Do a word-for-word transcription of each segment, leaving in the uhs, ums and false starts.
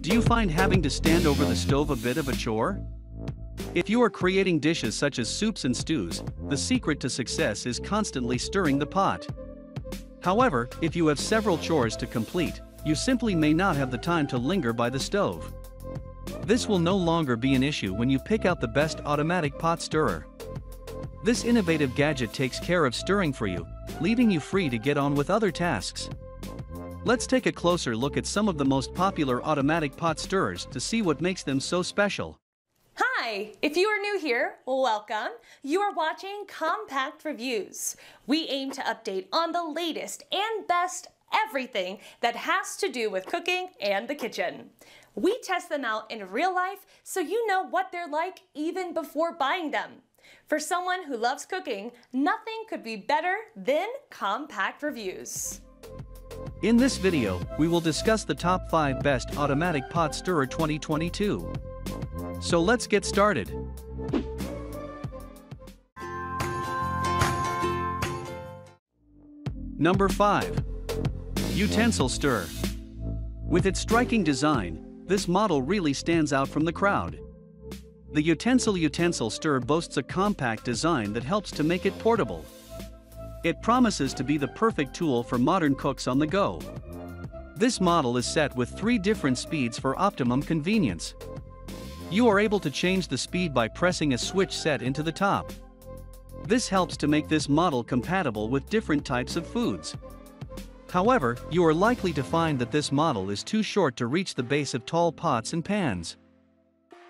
Do you find having to stand over the stove a bit of a chore? If you are creating dishes such as soups and stews, the secret to success is constantly stirring the pot. However, if you have several chores to complete, you simply may not have the time to linger by the stove. This will no longer be an issue when you pick out the best automatic pot stirrer. This innovative gadget takes care of stirring for you, leaving you free to get on with other tasks. Let's take a closer look at some of the most popular automatic pot stirrers to see what makes them so special. Hi, if you are new here, welcome. You are watching Compact Reviews. We aim to update on the latest and best everything that has to do with cooking and the kitchen. We test them out in real life so you know what they're like even before buying them. For someone who loves cooking, nothing could be better than Compact Reviews. In this video, we will discuss the top five best automatic pot stirrer twenty twenty-two. So let's get started. Number five. Uutensil Stirrer. With its striking design, this model really stands out from the crowd. The Uutensil Uutensil Stirrer boasts a compact design that helps to make it portable. It promises to be the perfect tool for modern cooks on the go. This model is set with three different speeds for optimum convenience. You are able to change the speed by pressing a switch set into the top. This helps to make this model compatible with different types of foods. However, you are likely to find that this model is too short to reach the base of tall pots and pans.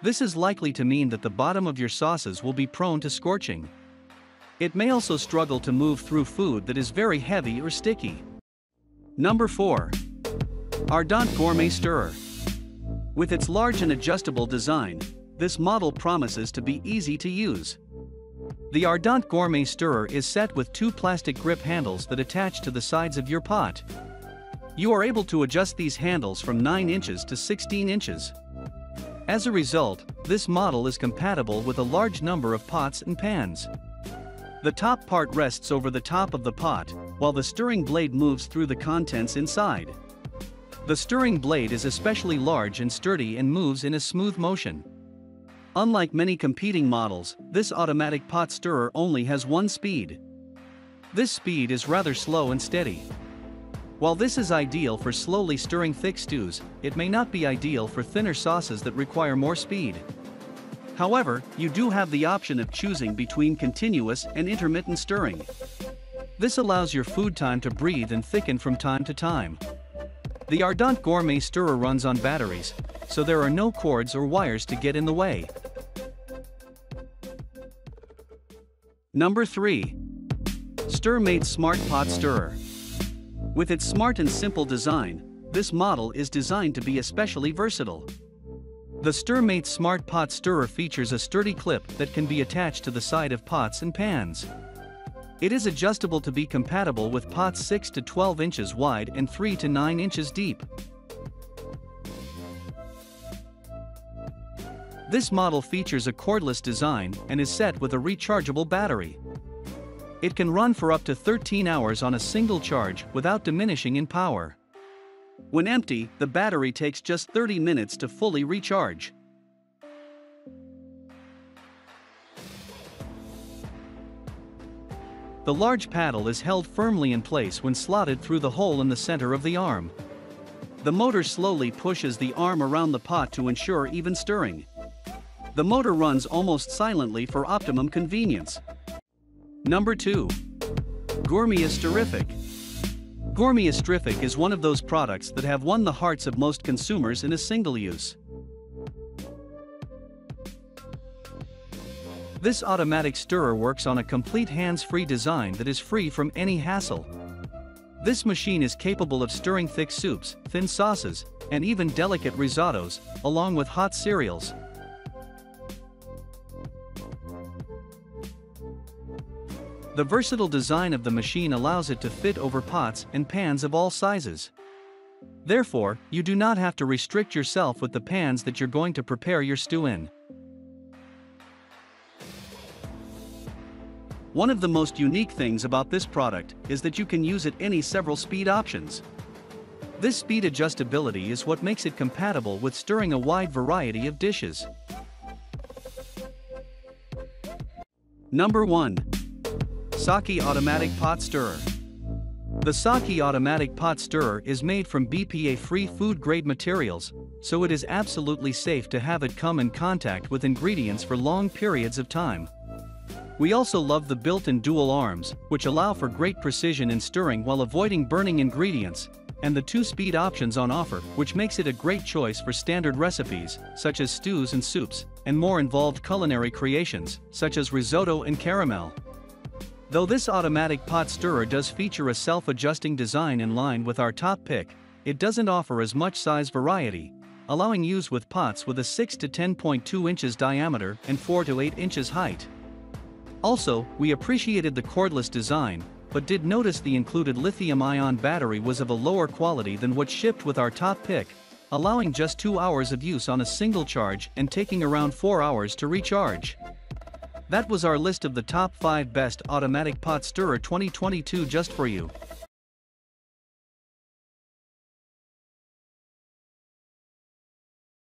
This is likely to mean that the bottom of your sauces will be prone to scorching. It may also struggle to move through food that is very heavy or sticky. Number four. Ardente Gourmet Stirrer. With its large and adjustable design, this model promises to be easy to use. The Ardente Gourmet Stirrer is set with two plastic grip handles that attach to the sides of your pot. You are able to adjust these handles from nine inches to sixteen inches. As a result, this model is compatible with a large number of pots and pans. The top part rests over the top of the pot, while the stirring blade moves through the contents inside. The stirring blade is especially large and sturdy and moves in a smooth motion. Unlike many competing models, this automatic pot stirrer only has one speed. This speed is rather slow and steady. While this is ideal for slowly stirring thick stews, it may not be ideal for thinner sauces that require more speed. However, you do have the option of choosing between continuous and intermittent stirring. This allows your food time to breathe and thicken from time to time. The Ardente Gourmet Stirrer runs on batteries, so there are no cords or wires to get in the way. Number three. StirMate Smart Pot Stirrer. With its smart and simple design, this model is designed to be especially versatile. The StirMate Smart Pot Stirrer features a sturdy clip that can be attached to the side of pots and pans. It is adjustable to be compatible with pots six to twelve inches wide and three to nine inches deep. This model features a cordless design and is set with a rechargeable battery. It can run for up to thirteen hours on a single charge without diminishing in power. When empty, the battery takes just thirty minutes to fully recharge. The large paddle is held firmly in place when slotted through the hole in the center of the arm. The motor slowly pushes the arm around the pot to ensure even stirring. The motor runs almost silently for optimum convenience. Number two. Gourmia Stirrific. Gourmia Stirrific is one of those products that have won the hearts of most consumers in a single use. This automatic stirrer works on a complete hands-free design that is free from any hassle. This machine is capable of stirring thick soups, thin sauces, and even delicate risottos, along with hot cereals. The versatile design of the machine allows it to fit over pots and pans of all sizes. Therefore, you do not have to restrict yourself with the pans that you're going to prepare your stew in. One of the most unique things about this product is that you can use it any several speed options. This speed adjustability is what makes it compatible with stirring a wide variety of dishes. Number one. Saki Automatic Pot Stirrer. The Saki Automatic Pot Stirrer is made from B P A-free food-grade materials, so it is absolutely safe to have it come in contact with ingredients for long periods of time. We also love the built-in dual arms, which allow for great precision in stirring while avoiding burning ingredients, and the two-speed options on offer, which makes it a great choice for standard recipes, such as stews and soups, and more involved culinary creations, such as risotto and caramel. Though this automatic pot stirrer does feature a self-adjusting design in line with our top pick, it doesn't offer as much size variety, allowing use with pots with a six to ten point two inches diameter and four to eight inches height. Also, we appreciated the cordless design, but did notice the included lithium-ion battery was of a lower quality than what shipped with our top pick, allowing just two hours of use on a single charge and taking around four hours to recharge. That was our list of the top five best automatic pot stirrer twenty twenty-two just for you.